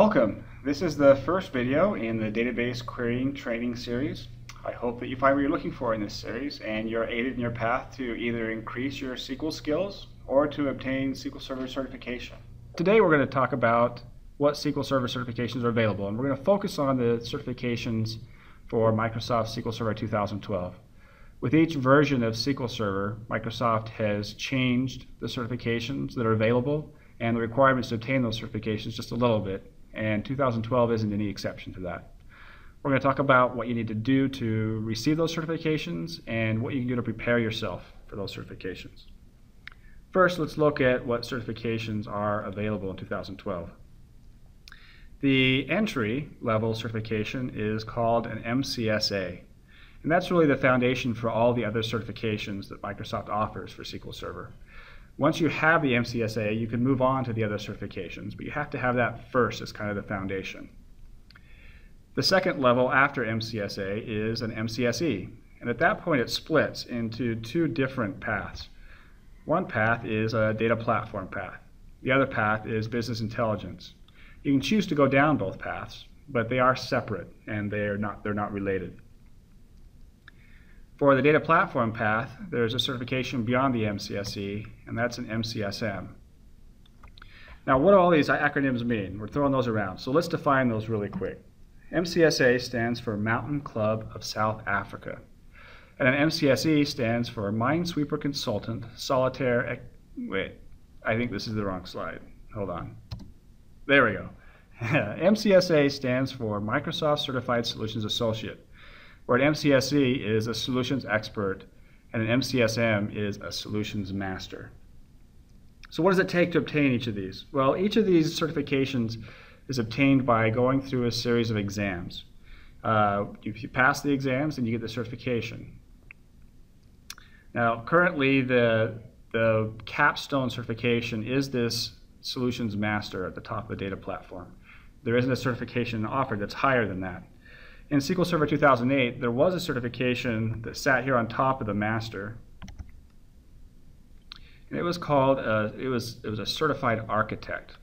Welcome. This is the first video in the database querying training series. I hope that you find what you're looking for in this series and you're aided in your path to either increase your SQL skills or to obtain SQL Server certification. Today we're going to talk about what SQL Server certifications are available, and we're going to focus on the certifications for Microsoft SQL Server 2012. With each version of SQL Server, Microsoft has changed the certifications that are available and the requirements to obtain those certifications just a little bit, and 2012 isn't any exception to that. We're going to talk about what you need to do to receive those certifications and what you can do to prepare yourself for those certifications. First, let's look at what certifications are available in 2012. The entry level certification is called an MCSA, and that's really the foundation for all the other certifications that Microsoft offers for SQL Server. Once you have the MCSA, you can move on to the other certifications, but you have to have that first as kind of the foundation. The second level after MCSA is an MCSE, and at that point it splits into two different paths. One path is a data platform path. The other path is business intelligence. You can choose to go down both paths, but they are separate and they're not related. For the data platform path, there's a certification beyond the MCSE, and that's an MCSM. Now, what do all these acronyms mean? We're throwing those around, so let's define those really quick. MCSA stands for Mountain Club of South Africa, and an MCSE stands for Minesweeper Consultant Solitaire. Wait, I think this is the wrong slide. Hold on. There we go. MCSA stands for Microsoft Certified Solutions Associate, where an MCSE is a solutions expert and an MCSM is a solutions master. So what does it take to obtain each of these? Well, each of these certifications is obtained by going through a series of exams. If you pass the exams, then you get the certification. Now, currently the capstone certification is this solutions master at the top of the data platform. There isn't a certification offered that's higher than that. In SQL Server 2008, there was a certification that sat here on top of the master, and it was called it was a certified architect.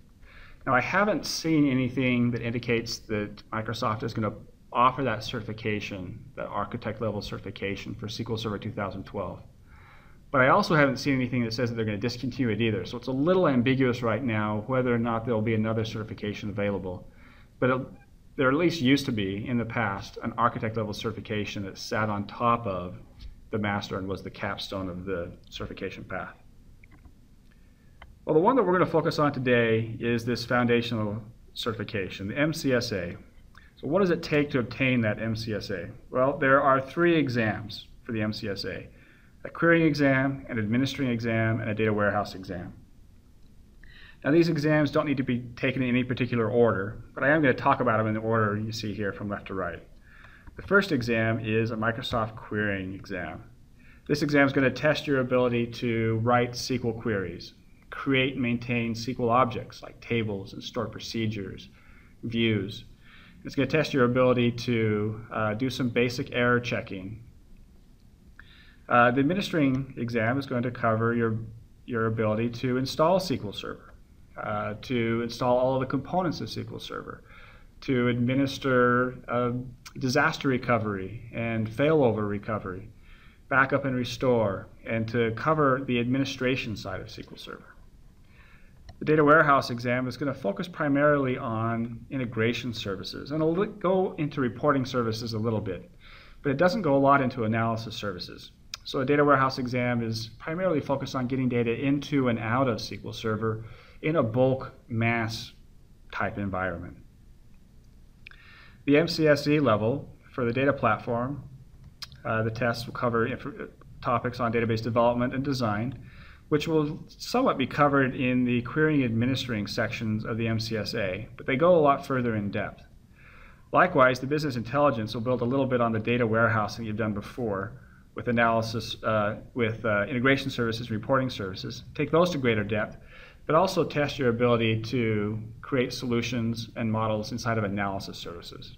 Now, I haven't seen anything that indicates that Microsoft is going to offer that certification, that architect level certification for SQL Server 2012. But I also haven't seen anything that says that they're going to discontinue it either. So it's a little ambiguous right now whether or not there'll be another certification available. But there at least used to be, in the past, an architect level certification that sat on top of the master and was the capstone of the certification path. Well, the one that we're going to focus on today is this foundational certification, the MCSA. So what does it take to obtain that MCSA? Well, there are three exams for the MCSA: a querying exam, an administering exam, and a data warehouse exam. Now, these exams don't need to be taken in any particular order, but I am going to talk about them in the order you see here from left to right. The first exam is a Microsoft querying exam. This exam is going to test your ability to write SQL queries, create and maintain SQL objects like tables and stored procedures, views. It's going to test your ability to do some basic error checking. The administering exam is going to cover your ability to install SQL Server, to install all of the components of SQL Server, to administer disaster recovery and failover recovery, backup and restore, and to cover the administration side of SQL Server. The data warehouse exam is going to focus primarily on integration services, and it'll go into reporting services a little bit, but it doesn't go a lot into analysis services. So the data warehouse exam is primarily focused on getting data into and out of SQL Server in a bulk mass type environment. The MCSE level for the data platform, the tests will cover topics on database development and design, which will somewhat be covered in the querying administering sections of the MCSA, but they go a lot further in depth. Likewise, the business intelligence will build a little bit on the data warehousing you've done before, with analysis, with integration services, reporting services. Take those to greater depth, but also test your ability to create solutions and models inside of analysis services.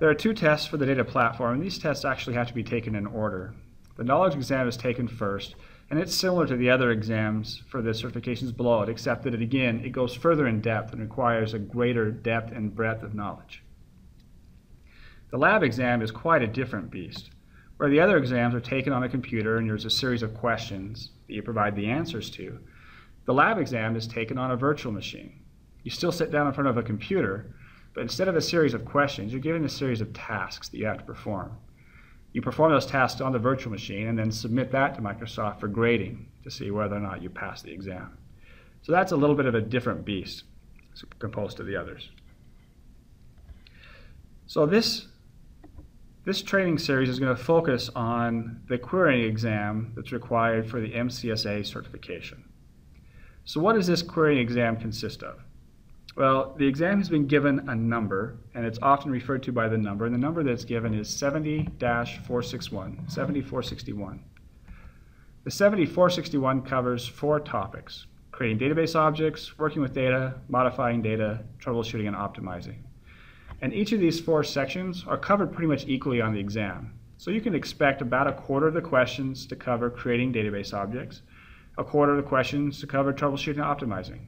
There are two tests for the data platform, and these tests actually have to be taken in order. The knowledge exam is taken first, And it's similar to the other exams for the certifications below it, except that, again, it goes further in depth and requires a greater depth and breadth of knowledge. The lab exam is quite a different beast, where the other exams are taken on a computer and there's a series of questions that you provide the answers to. The lab exam is taken on a virtual machine. You still sit down in front of a computer, but instead of a series of questions, you're given a series of tasks that you have to perform. You perform those tasks on the virtual machine and then submit that to Microsoft for grading to see whether or not you pass the exam. So that's a little bit of a different beast compared to the others. So this training series is going to focus on the querying exam that's required for the MCSA certification. So what does this querying exam consist of? Well, the exam has been given a number, and it's often referred to by the number, and the number that's given is 70-461, 70-461. The 70-461 covers 4 topics: creating database objects, working with data, modifying data, troubleshooting, and optimizing. And each of these 4 sections are covered pretty much equally on the exam. So you can expect about a quarter of the questions to cover creating database objects, a quarter of the questions to cover troubleshooting and optimizing.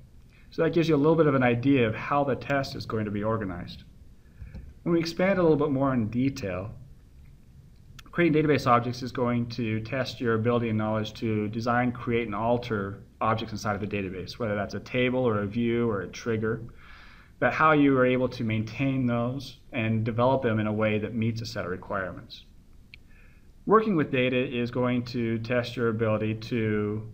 So that gives you a little bit of an idea of how the test is going to be organized. When we expand a little bit more in detail, creating database objects is going to test your ability and knowledge to design, create, and alter objects inside of a database, whether that's a table or a view or a trigger, but how you are able to maintain those and develop them in a way that meets a set of requirements. Working with data is going to test your ability to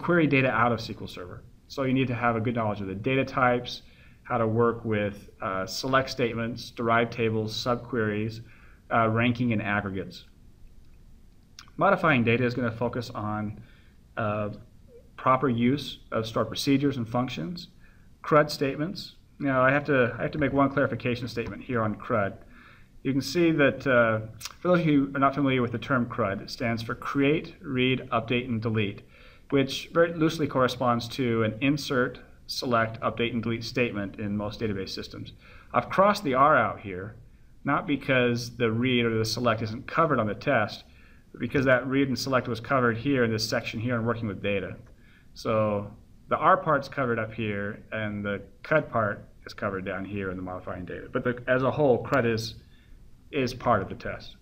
query data out of SQL Server. So you need to have a good knowledge of the data types, how to work with select statements, derived tables, subqueries, ranking, and aggregates. Modifying data is going to focus on proper use of stored procedures and functions, CRUD statements. Now I have to make one clarification statement here on CRUD. You can see that, for those of you who are not familiar with the term CRUD, it stands for Create, Read, Update, and Delete, which very loosely corresponds to an insert, select, update, and delete statement in most database systems. I've crossed the R out here, not because the read or the select isn't covered on the test, but because that read and select was covered here in this section here on working with data. So the R part's covered up here, and the CRUD part is covered down here in the modifying data. But as a whole, CRUD is part of the test.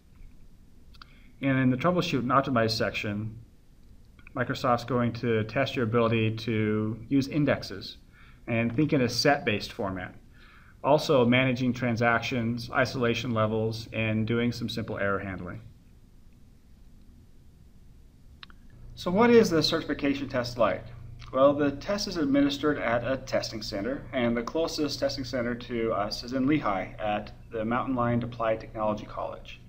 And in the troubleshoot and optimize section, Microsoft's going to test your ability to use indexes and think in a set-based format. Also managing transactions, isolation levels, and doing some simple error handling. So what is the certification test like? Well, the test is administered at a testing center, and the closest testing center to us is in Lehi at the Mountain Lion Applied Technology College.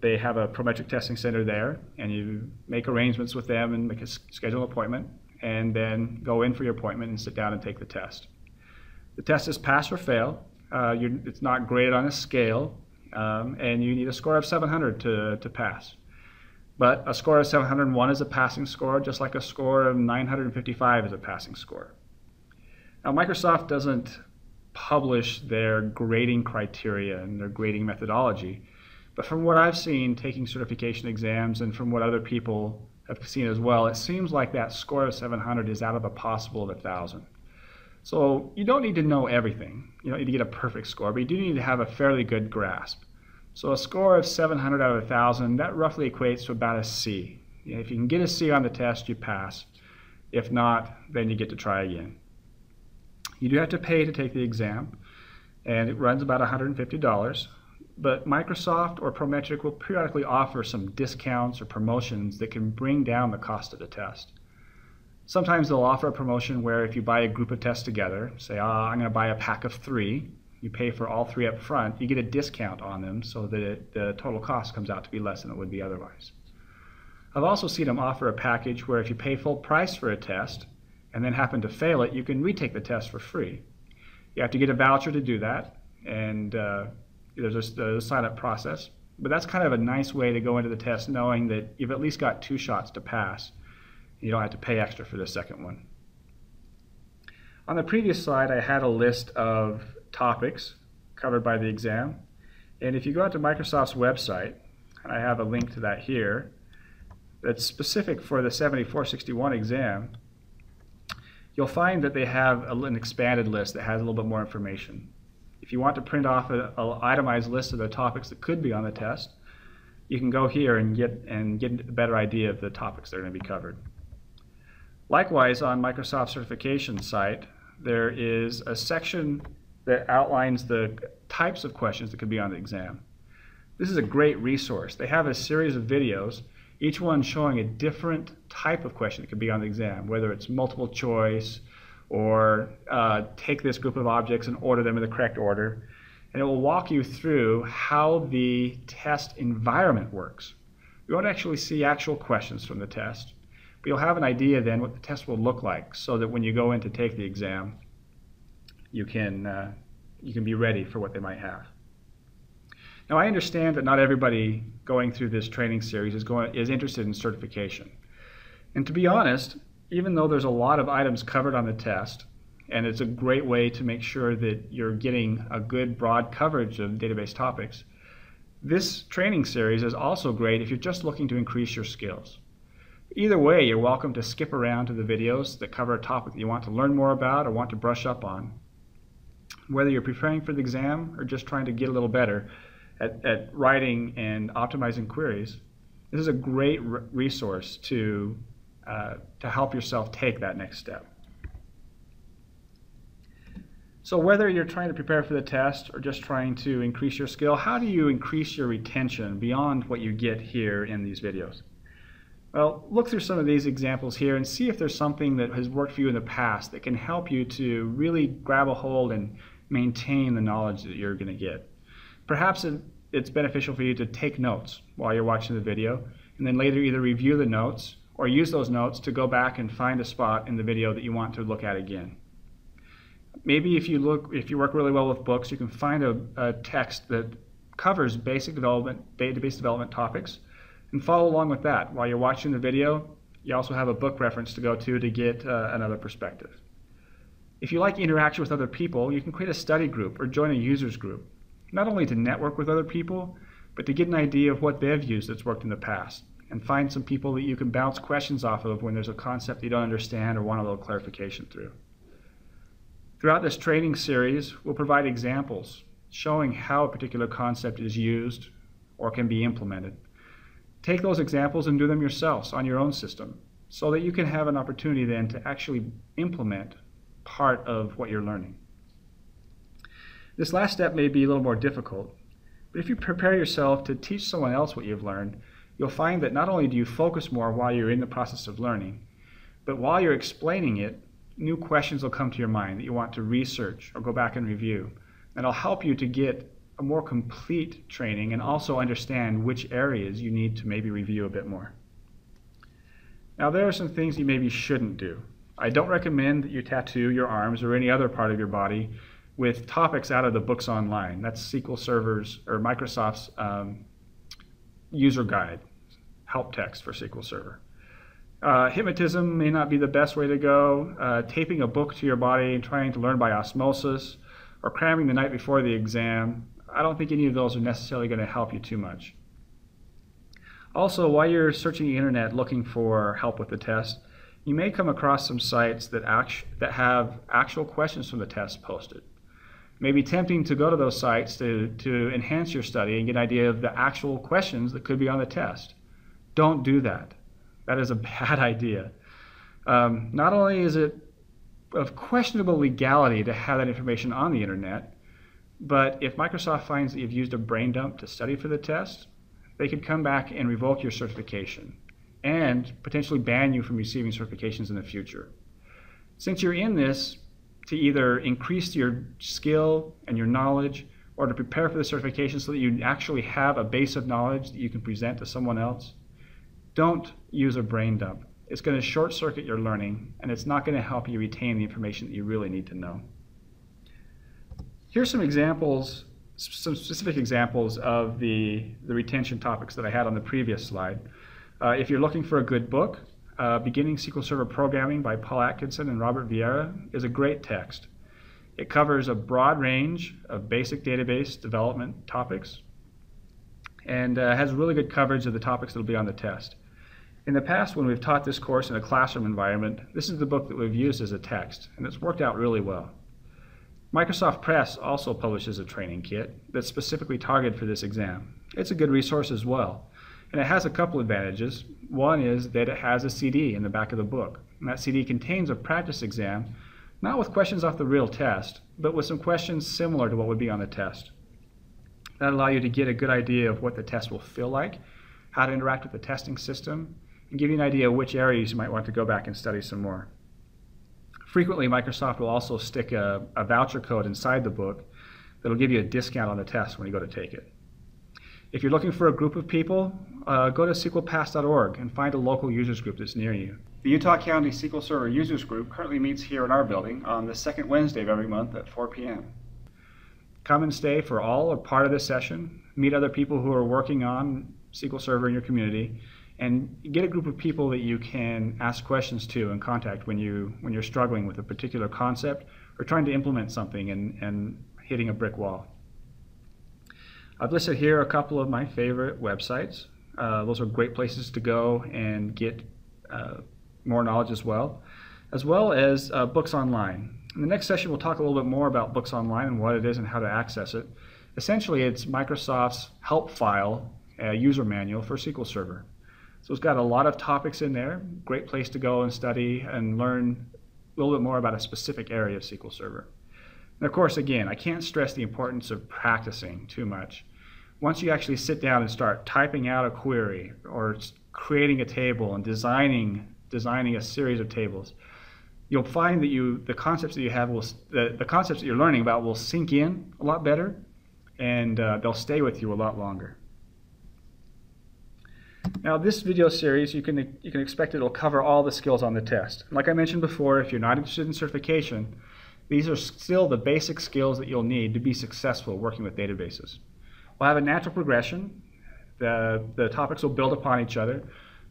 They have a Prometric testing center there, and you make arrangements with them and make a schedule appointment, and then go in for your appointment and sit down and take the test. The test is pass or fail. It's not graded on a scale, and you need a score of 700 to pass. But a score of 701 is a passing score, just like a score of 955 is a passing score. Now, Microsoft doesn't publish their grading criteria and their grading methodology. But from what I've seen taking certification exams and from what other people have seen as well, it seems like that score of 700 is out of a possible of 1,000. So you don't need to know everything. You don't need to get a perfect score, but you do need to have a fairly good grasp. So a score of 700 out of 1,000, that roughly equates to about a C. If you can get a C on the test, you pass. If not, then you get to try again. You do have to pay to take the exam, and it runs about $150. But Microsoft or Prometric will periodically offer some discounts or promotions that can bring down the cost of the test. Sometimes they'll offer a promotion where if you buy a group of tests together, say, I'm going to buy a pack of 3, you pay for all 3 up front, you get a discount on them so that the total cost comes out to be less than it would be otherwise. I've also seen them offer a package where if you pay full price for a test and then happen to fail it, you can retake the test for free. You have to get a voucher to do that, and there's a sign-up process, but that's kind of a nice way to go into the test knowing that you've at least got 2 shots to pass. You don't have to pay extra for the second one. On the previous slide, I had a list of topics covered by the exam, and if you go out to Microsoft's website, and I have a link to that here, that's specific for the 70-461 exam, you'll find that they have an expanded list that has a little bit more information. If you want to print off an itemized list of the topics that could be on the test, you can go here and get a better idea of the topics that are going to be covered. Likewise, on Microsoft certification site, there is a section that outlines the types of questions that could be on the exam. This is a great resource. They have a series of videos, each one showing a different type of question that could be on the exam, whether it's multiple choice or take this group of objects and order them in the correct order. And it will walk you through how the test environment works. You won't actually see actual questions from the test, but you'll have an idea then what the test will look like so that when you go in to take the exam, you can be ready for what they might have. Now, I understand that not everybody going through this training series is interested in certification. And to be honest, even though there's a lot of items covered on the test, and it's a great way to make sure that you're getting a good broad coverage of database topics, this training series is also great if you're just looking to increase your skills. Either way, you're welcome to skip around to the videos that cover a topic that you want to learn more about or want to brush up on. Whether you're preparing for the exam or just trying to get a little better at writing and optimizing queries, this is a great resource to help yourself take that next step. So whether you're trying to prepare for the test or just trying to increase your skill, how do you increase your retention beyond what you get here in these videos? Well, look through some of these examples here and see if there's something that has worked for you in the past that can help you to really grab a hold and maintain the knowledge that you're going to get. Perhaps it's beneficial for you to take notes while you're watching the video, and then later either review the notes or use those notes to go back and find a spot in the video that you want to look at again. Maybe if you work really well with books, you can find a text that covers basic database development topics and follow along with that. While you're watching the video, you also have a book reference to go to get another perspective. If you like interaction with other people, you can create a study group or join a users group, not only to network with other people, but to get an idea of what they've used that's worked in the past, and find some people that you can bounce questions off of when there's a concept you don't understand or want a little clarification through. Throughout this training series, we'll provide examples showing how a particular concept is used or can be implemented. Take those examples and do them yourselves on your own system so that you can have an opportunity then to actually implement part of what you're learning. This last step may be a little more difficult, but if you prepare yourself to teach someone else what you've learned, you'll find that not only do you focus more while you're in the process of learning, but while you're explaining it, new questions will come to your mind that you want to research or go back and review, and it'll help you to get a more complete training and also understand which areas you need to maybe review a bit more. Now, there are some things you maybe shouldn't do. I don't recommend that you tattoo your arms or any other part of your body with topics out of the Books Online. That's SQL Server's or Microsoft's user guide, help text for SQL Server. Hypnotism may not be the best way to go. Taping a book to your body and trying to learn by osmosis, or cramming the night before the exam, I don't think any of those are necessarily going to help you too much. Also, while you're searching the internet looking for help with the test, you may come across some sites that have actual questions from the test posted. It may be tempting to go to those sites to enhance your study and get an idea of the actual questions that could be on the test. Don't do that. That is a bad idea. Not only is it of questionable legality to have that information on the internet, but if Microsoft finds that you've used a brain dump to study for the test, they could come back and revoke your certification and potentially ban you from receiving certifications in the future. Since you're in this to either increase your skill and your knowledge or to prepare for the certification so that you actually have a base of knowledge that you can present to someone else, don't use a brain dump. It's going to short-circuit your learning, and it's not going to help you retain the information that you really need to know. Here's some examples, some specific examples of the retention topics that I had on the previous slide. If you're looking for a good book, Beginning SQL Server Programming by Paul Atkinson and Robert Vieira is a great text. It covers a broad range of basic database development topics and has really good coverage of the topics that will be on the test. In the past, when we've taught this course in a classroom environment, this is the book that we've used as a text, and it's worked out really well. Microsoft Press also publishes a training kit that's specifically targeted for this exam. It's a good resource as well, and it has a couple advantages. One is that it has a CD in the back of the book, and that CD contains a practice exam, not with questions off the real test, but with some questions similar to what would be on the test. That'll allow you to get a good idea of what the test will feel like, how to interact with the testing system, and give you an idea of which areas you might want to go back and study some more. Frequently, Microsoft will also stick a voucher code inside the book that'll give you a discount on the test when you go to take it. If you're looking for a group of people, go to sqlpass.org and find a local users group that's near you. The Utah County SQL Server users group currently meets here in our building on the second Wednesday of every month at 4 p.m. Come and stay for all or part of this session, meet other people who are working on SQL Server in your community, and get a group of people that you can ask questions to and contact when you're struggling with a particular concept or trying to implement something and hitting a brick wall. I've listed here a couple of my favorite websites. Those are great places to go and get more knowledge as well as Books Online. In the next session, we'll talk a little bit more about Books Online and what it is and how to access it. Essentially, it's Microsoft's help file user manual for SQL Server. So it's got a lot of topics in there, great place to go and study and learn a little bit more about a specific area of SQL Server. And of course, again, I can't stress the importance of practicing too much. Once you actually sit down and start typing out a query or creating a table and designing a series of tables, you'll find that the concepts that you're learning about will sink in a lot better, and they'll stay with you a lot longer. Now, this video series, you can expect it'll cover all the skills on the test. Like I mentioned before, if you're not interested in certification, these are still the basic skills that you'll need to be successful working with databases. We'll have a natural progression. The topics will build upon each other,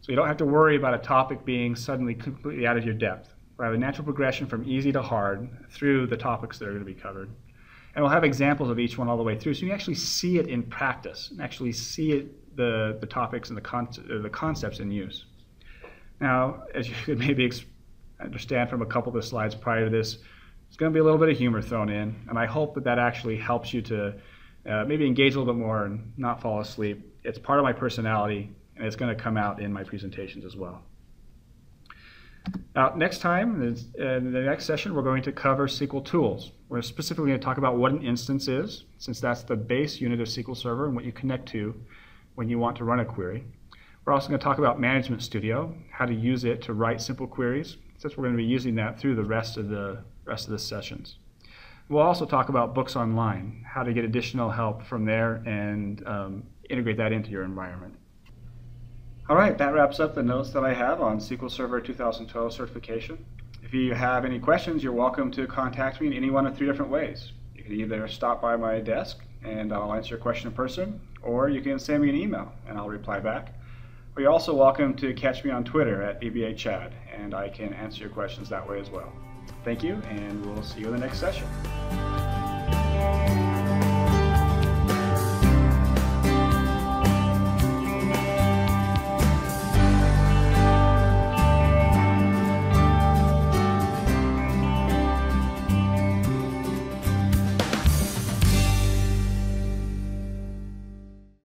so you don't have to worry about a topic being suddenly completely out of your depth. We'll have a natural progression from easy to hard through the topics that are going to be covered. And we'll have examples of each one all the way through, so you actually see it in practice and actually see it the topics and the concepts in use. Now, as you could maybe understand from a couple of the slides prior to this, there's going to be a little bit of humor thrown in, and I hope that actually helps you to maybe engage a little bit more and not fall asleep. It's part of my personality, and it's going to come out in my presentations as well. Now, next time, in the next session, we're going to cover SQL tools. We're specifically going to talk about what an instance is, since that's the base unit of SQL Server and what you connect to when you want to run a query. We're also going to talk about Management Studio, how to use it to write simple queries, since we're going to be using that through the rest of the sessions. We'll also talk about Books Online, how to get additional help from there and integrate that into your environment. All right, that wraps up the notes that I have on SQL Server 2012 certification. If you have any questions, you're welcome to contact me in any one of three different ways. You can either stop by my desk and I'll answer your question in person, or you can send me an email and I'll reply back. Or you're also welcome to catch me on Twitter at EBA Chad, and I can answer your questions that way as well. Thank you, and we'll see you in the next session.